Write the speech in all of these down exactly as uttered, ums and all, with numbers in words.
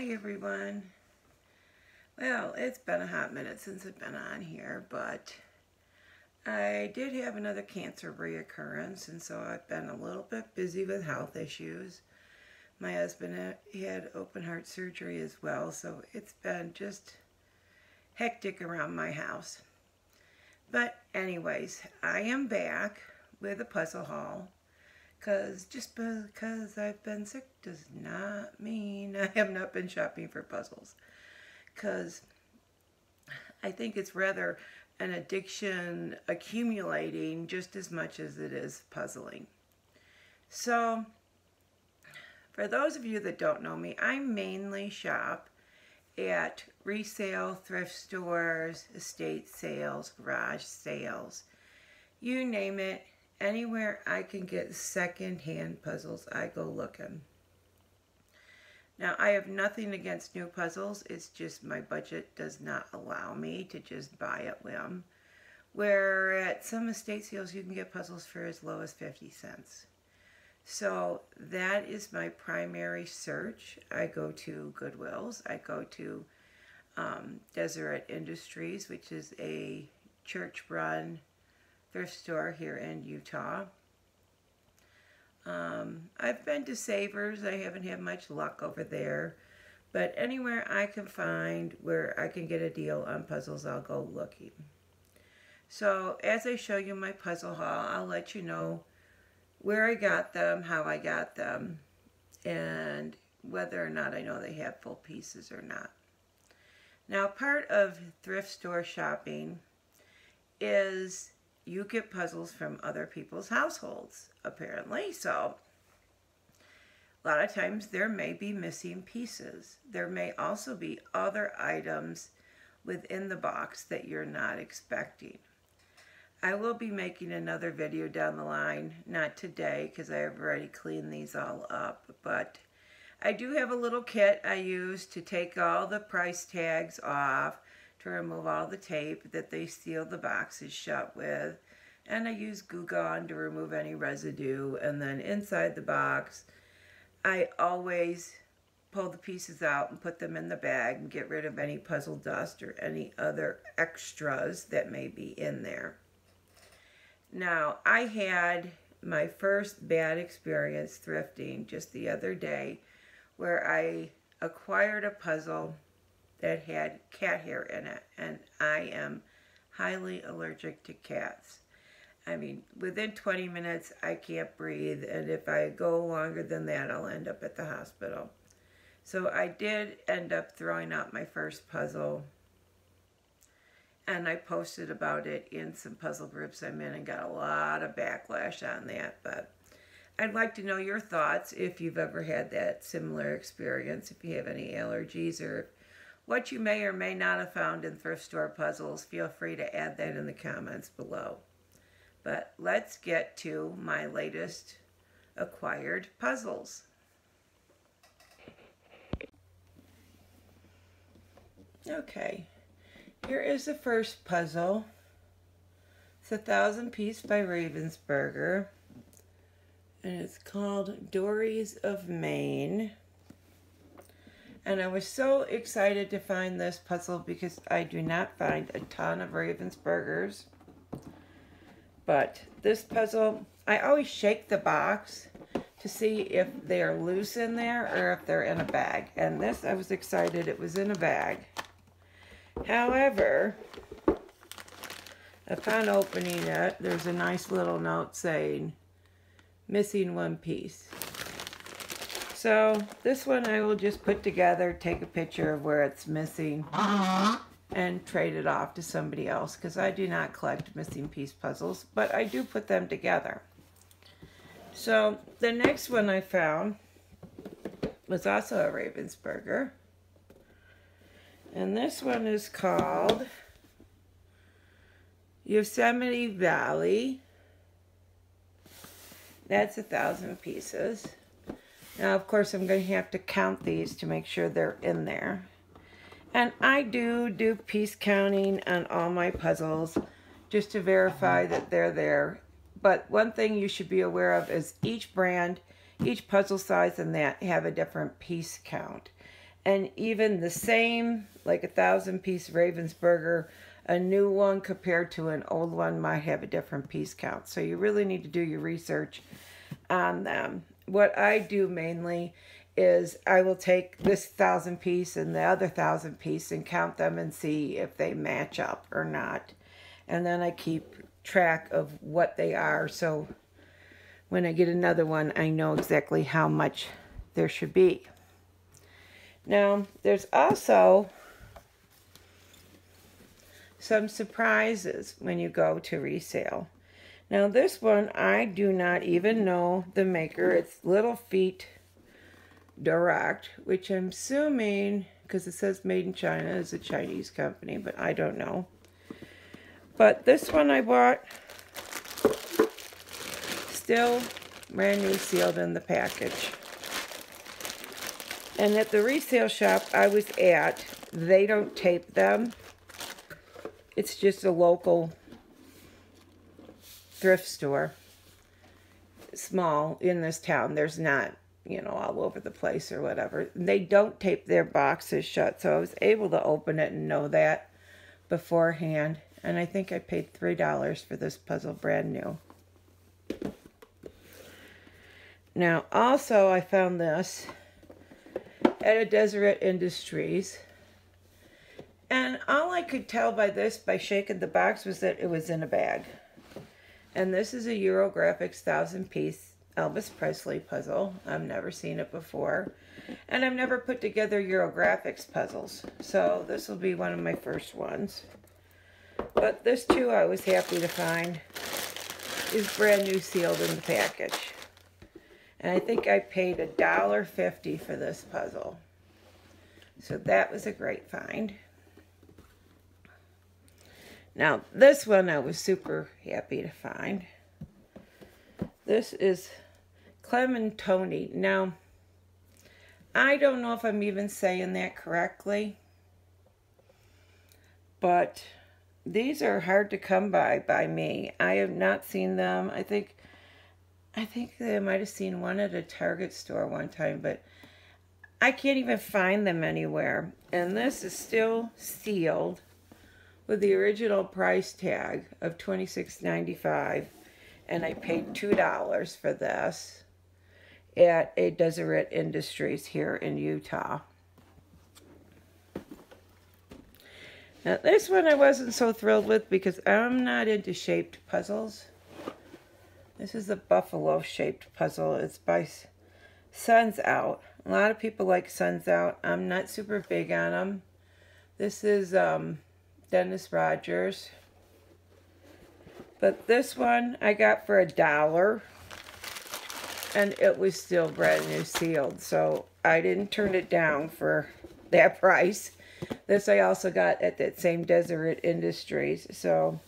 Hi everyone. Well, it's been a hot minute since I've been on here, but I did have another cancer reoccurrence, and so I've been a little bit busy with health issues. My husband had open heart surgery as well, so it's been just hectic around my house. But anyways, I am back with a puzzle haul, because just because I've been sick does not mean I have not been shopping for puzzles, because I think it's rather an addiction accumulating just as much as it is puzzling. So for those of you that don't know me, I mainly shop at resale, thrift stores, estate sales, garage sales, you name it. Anywhere I can get second-hand puzzles, I go looking. Now, I have nothing against new puzzles. It's just my budget does not allow me to just buy at whim. Where at some estate sales, you can get puzzles for as low as fifty cents. So that is my primary search. I go to Goodwill's. I go to um, Deseret Industries, which is a church-run thrift store here in Utah. Um, I've been to Savers. I haven't had much luck over there. But anywhere I can find where I can get a deal on puzzles, I'll go looking. So as I show you my puzzle haul, I'll let you know where I got them, how I got them, and whether or not I know they have full pieces or not. Now, part of thrift store shopping is you get puzzles from other people's households, apparently. So a lot of times there may be missing pieces. There may also be other items within the box that you're not expecting. I will be making another video down the line, not today because I have already cleaned these all up, but I do have a little kit I use to take all the price tags off, to remove all the tape that they seal the boxes shut with, and I use Goo Gone to remove any residue. And then inside the box, I always pull the pieces out and put them in the bag and get rid of any puzzle dust or any other extras that may be in there. Now, I had my first bad experience thrifting just the other day, where I acquired a puzzle that had cat hair in it, and I am highly allergic to cats. I mean, within twenty minutes, I can't breathe, and if I go longer than that, I'll end up at the hospital. So I did end up throwing out my first puzzle, and I posted about it in some puzzle groups I'm in and got a lot of backlash on that, but I'd like to know your thoughts if you've ever had that similar experience, if you have any allergies, or what you may or may not have found in thrift store puzzles. Feel free to add that in the comments below. But let's get to my latest acquired puzzles. Okay, here is the first puzzle. It's a thousand piece by Ravensburger, and it's called Dories of Maine. And I was so excited to find this puzzle because I do not find a ton of Ravensburgers. But this puzzle, I always shake the box to see if they are loose in there or if they're in a bag. And this, I was excited it was in a bag. However, upon opening it, there's a nice little note saying, missing one piece. So this one I will just put together, take a picture of where it's missing, and trade it off to somebody else, because I do not collect missing piece puzzles, but I do put them together. So the next one I found was also a Ravensburger. And this one is called Yosemite Valley. That's a thousand pieces. Now, of course, I'm going to have to count these to make sure they're in there. And I do do piece counting on all my puzzles just to verify that they're there. But one thing you should be aware of is each brand, each puzzle size and that have a different piece count. and even the same, like a thousand piece Ravensburger, a new one compared to an old one might have a different piece count. So you really need to do your research on them. What I do mainly is I will take this thousand piece and the other thousand piece and count them and see if they match up or not. And then I keep track of what they are, so when I get another one, I know exactly how much there should be. Now, there's also some surprises when you go to resale. Now, this one, I do not even know the maker. It's Little Feet Direct, which I'm assuming, because it says Made in China, is a Chinese company, but I don't know. But this one I bought, still brand new, sealed in the package. And at the resale shop I was at, they don't tape them. It's just a local thrift store, small in this town. There's not, you know, all over the place or whatever. They don't tape their boxes shut, so I was able to open it and know that beforehand. And I think I paid three dollars for this puzzle, brand new. Now, also, I found this at a Deseret Industries. And all I could tell by this, by shaking the box, was that it was in a bag. And this is a Eurographics thousand-piece Elvis Presley puzzle. I've never seen it before. And I've never put together Eurographics puzzles. So this will be one of my first ones. But this, too, I was happy to find, is brand new, sealed in the package. And I think I paid a dollar fifty for this puzzle. So that was a great find. Now, this one I was super happy to find. This is Clementoni. Now, I don't know if I'm even saying that correctly, but these are hard to come by by me. I have not seen them. I think I think I might have seen one at a Target store one time, but I can't even find them anywhere. And this is still sealed with the original price tag of twenty-six ninety-five, and I paid two dollars for this at a Deseret Industries here in Utah. Now, this one I wasn't so thrilled with because I'm not into shaped puzzles. This is a buffalo-shaped puzzle. It's by Suns Out. A lot of people like Suns Out. I'm not super big on them. This is um, Dennis Rogers. But this one I got for a dollar, and it was still brand new sealed, so I didn't turn it down for that price. This I also got at that same Deseret Industries, so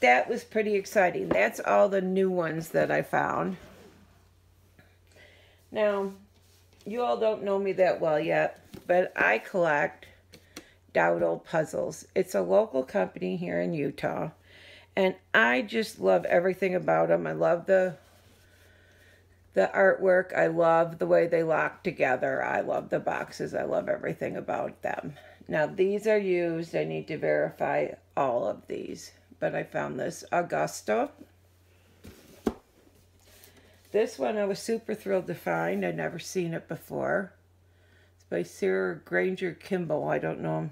that was pretty exciting. That's all the new ones that I found. Now, you all don't know me that well yet, but I collect Dowdle puzzles. It's a local company here in Utah, and I just love everything about them. I love the The artwork, I love the way they lock together. I love the boxes. I love everything about them. Now, these are used. I need to verify all of these. But I found this Augusta. This one I was super thrilled to find. I'd never seen it before. It's by Sarah Granger Kimball. I don't know.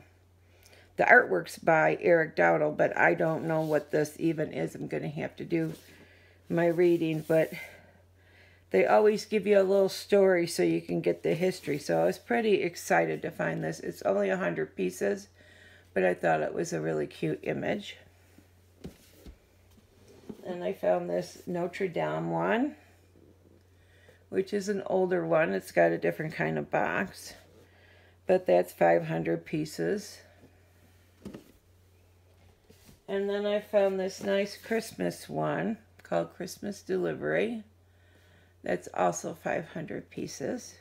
The artwork's by Eric Dowdle, but I don't know what this even is. I'm going to have to do my reading, but they always give you a little story so you can get the history. So I was pretty excited to find this. It's only one hundred pieces, but I thought it was a really cute image. And I found this Notre Dame one, which is an older one. It's got a different kind of box, but that's five hundred pieces. And then I found this nice Christmas one called Christmas Delivery. That's also five hundred pieces.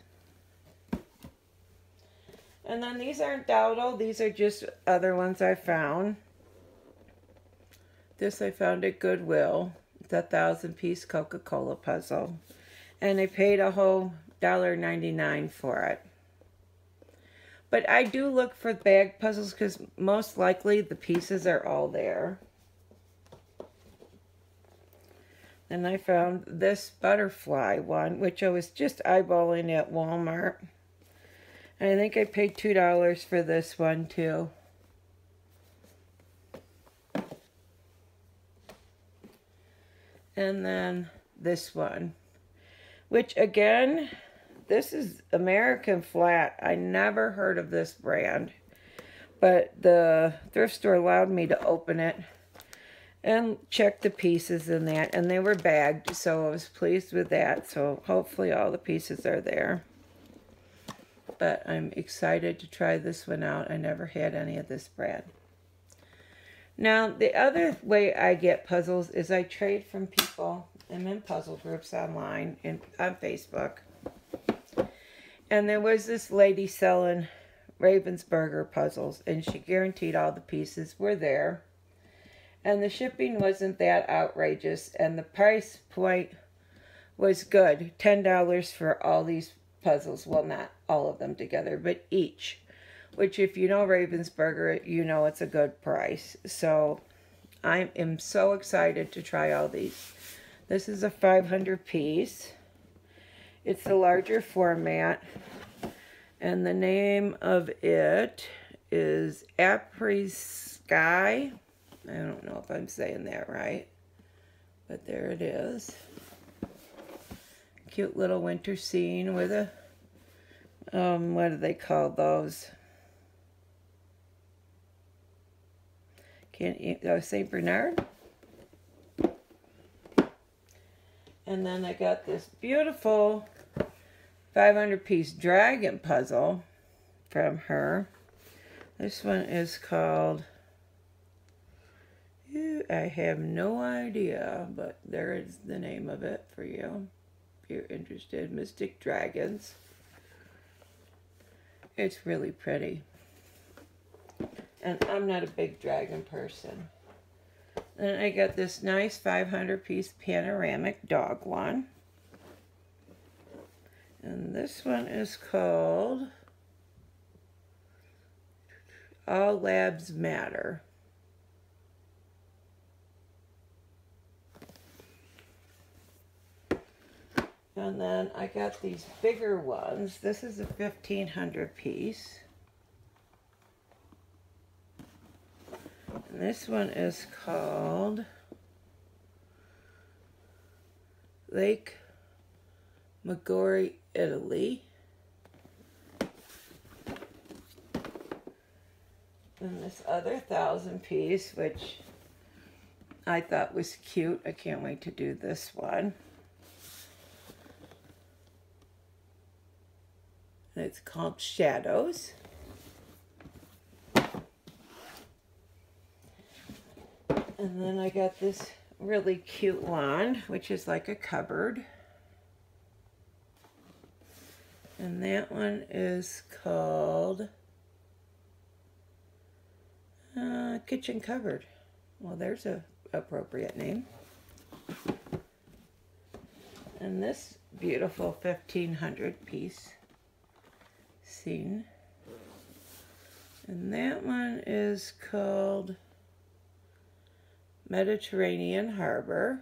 And then these aren't Dowdle. These are just other ones I found. This I found at Goodwill. It's a thousand-piece Coca-Cola puzzle. And I paid a whole one dollar ninety-nine for it. But I do look for bag puzzles because most likely the pieces are all there. Then I found this butterfly one, which I was just eyeballing at Walmart. And I think I paid two dollars for this one too. And then this one, which again, this is American Flat. I never heard of this brand, but the thrift store allowed me to open it and check the pieces in that, and they were bagged, so I was pleased with that. So hopefully all the pieces are there. But I'm excited to try this one out. I never had any of this brand. Now, the other way I get puzzles is I trade from people. I'm in puzzle groups online and on Facebook. And there was this lady selling Ravensburger puzzles, and she guaranteed all the pieces were there. And the shipping wasn't that outrageous, and the price point was good. ten dollars for all these puzzles. Well, not all of them together, but each. Which, if you know Ravensburger, you know it's a good price. So, I am so excited to try all these. This is a five hundred piece. It's a larger format, and the name of it is Après Sky. I don't know if I'm saying that right, but there it is. Cute little winter scene with a, um, what do they call those? Can't eat, oh, Saint Bernard. And then I got this beautiful five hundred piece dragon puzzle from her. This one is called, I have no idea, but there is the name of it for you if you're interested. Mystic Dragons. It's really pretty. And I'm not a big dragon person. Then I got this nice five hundred piece panoramic dog one. And this one is called All Labs Matter. And then I got these bigger ones. This is a fifteen hundred piece. And this one is called Lake Magori, Italy. And this other thousand piece, which I thought was cute. I can't wait to do this one. And it's called Shadows. And then I got this really cute one, which is like a cupboard. And that one is called uh, Kitchen Cupboard. Well, there's a appropriate name. And this beautiful fifteen hundred piece scene. And that one is called Mediterranean Harbor.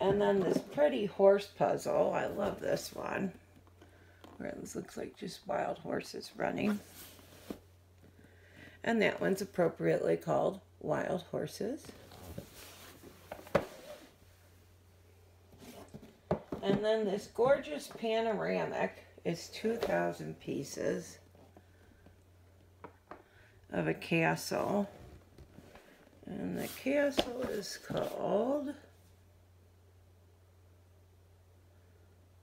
And then this pretty horse puzzle. I love this one. Where this looks like just wild horses running. And that one's appropriately called Wild Horses. And then this gorgeous panoramic is two thousand pieces. Of a castle, and the castle is called,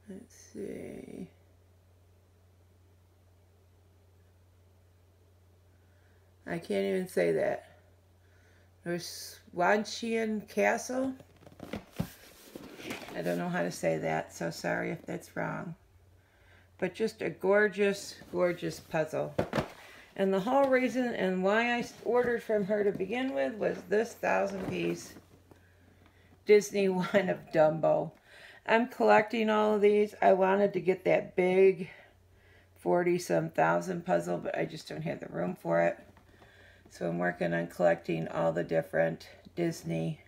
let's see, I can't even say that, there's Wanchian Castle. I don't know how to say that, so sorry if that's wrong, but just a gorgeous, gorgeous puzzle. And the whole reason and why I ordered from her to begin with was this thousand piece Disney one of Dumbo. I'm collecting all of these. I wanted to get that big forty some thousand puzzle, but I just don't have the room for it. So I'm working on collecting all the different Disney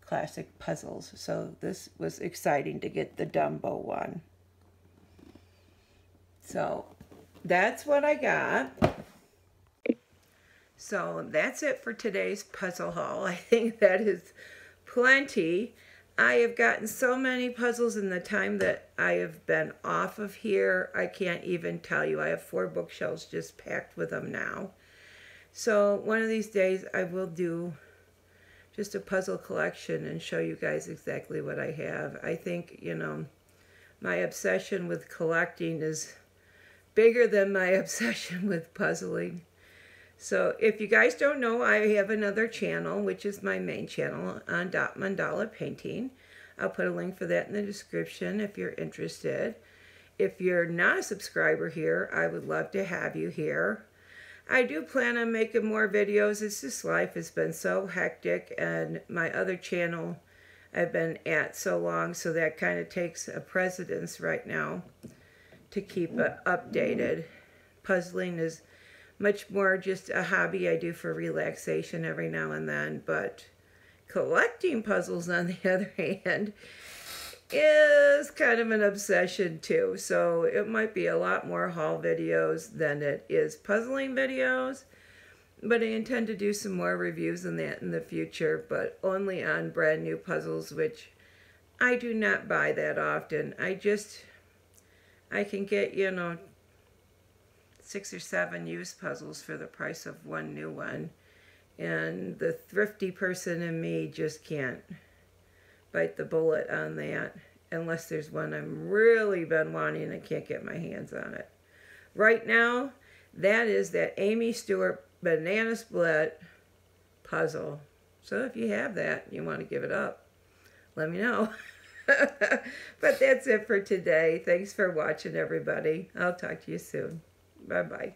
classic puzzles. So this was exciting to get the Dumbo one. So that's what I got. So that's it for today's puzzle haul. I think that is plenty. I have gotten so many puzzles in the time that I have been off of here. I can't even tell you. I have four bookshelves just packed with them now. So one of these days I will do just a puzzle collection and show you guys exactly what I have. I think, you know, my obsession with collecting is bigger than my obsession with puzzling. So if you guys don't know, I have another channel, which is my main channel, on Dot Mandala Painting. I'll put a link for that in the description if you're interested. If you're not a subscriber here, I would love to have you here. I do plan on making more videos. It's just life has been so hectic, and my other channel I've been at so long, so that kind of takes a precedence right now to keep it updated. Puzzling is much more just a hobby I do for relaxation every now and then, but collecting puzzles, on the other hand, is kind of an obsession too. So it might be a lot more haul videos than it is puzzling videos, but I intend to do some more reviews on that in the future, but only on brand new puzzles, which I do not buy that often. I just, I can get, you know, six or seven used puzzles for the price of one new one. And the thrifty person in me just can't bite the bullet on that unless there's one I'm really been wanting and can't get my hands on it. Right now, that is that Amy Stewart Banana Split Puzzle. So if you have that and you want to give it up, let me know. But that's it for today. Thanks for watching, everybody. I'll talk to you soon. Bye-bye.